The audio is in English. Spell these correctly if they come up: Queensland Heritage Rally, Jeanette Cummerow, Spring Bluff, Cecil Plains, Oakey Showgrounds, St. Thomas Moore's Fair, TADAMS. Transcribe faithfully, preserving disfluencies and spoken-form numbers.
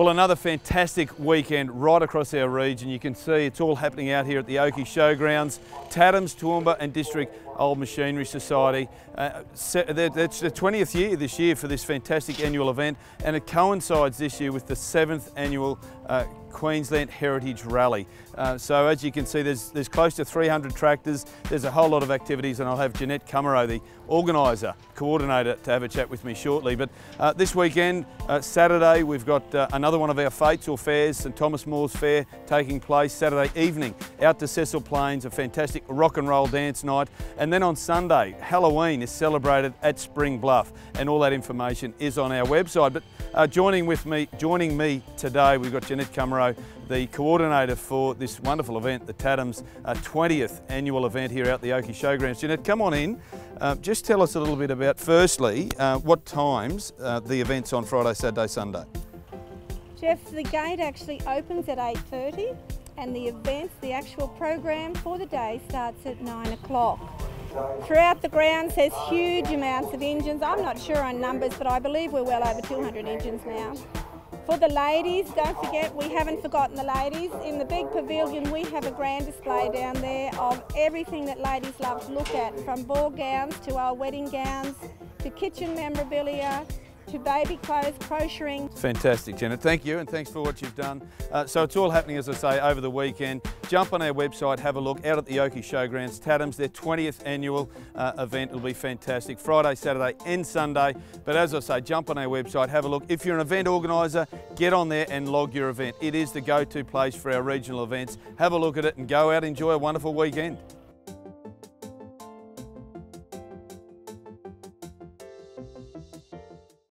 Well, another fantastic weekend right across our region. You can see it's all happening out here at the Oakey Showgrounds. TADAMS, Toowoomba and District Old Machinery Society. Uh, that's the twentieth year this year for this fantastic annual event, and it coincides this year with the seventh annual uh, Queensland Heritage Rally. Uh, so as you can see, there's, there's close to three hundred tractors, there's a whole lot of activities, and I'll have Jeanette Cummerow, the organiser, coordinator, to have a chat with me shortly. But uh, this weekend, uh, Saturday, we've got uh, another one of our fates or fairs, Saint Thomas Moore's Fair, taking place Saturday evening out to Cecil Plains, a fantastic rock and roll dance night. And then on Sunday, Halloween is celebrated at Spring Bluff, and all that information is on our website. But uh, joining with me, joining me today, we've got Jeanette Cummerow, the coordinator for this wonderful event, the TADAMS uh, twentieth annual event here out the Oakey Showgrounds. Jeanette, come on in. Uh, just tell us a little bit about, firstly, uh, what times uh, the event's on Friday, Saturday, Sunday. Jeff, the gate actually opens at eight thirty, and the event, the actual program for the day, starts at nine o'clock. Throughout the grounds there's huge amounts of engines. I'm not sure on numbers, but I believe we're well over two hundred engines now. For the ladies, don't forget, we haven't forgotten the ladies. In the big pavilion we have a grand display down there of everything that ladies love to look at, from ball gowns to our wedding gowns to kitchen memorabilia to baby clothes, crocheting. Fantastic, Jeanette. Thank you, and thanks for what you've done. Uh, so it's all happening, as I say, over the weekend. Jump on our website, have a look, out at the Oakey Showgrounds, TADAMS, their twentieth annual uh, event. It'll be fantastic, Friday, Saturday and Sunday. But as I say, jump on our website, have a look. If you're an event organiser, get on there and log your event. It is the go-to place for our regional events. Have a look at it and go out, enjoy a wonderful weekend.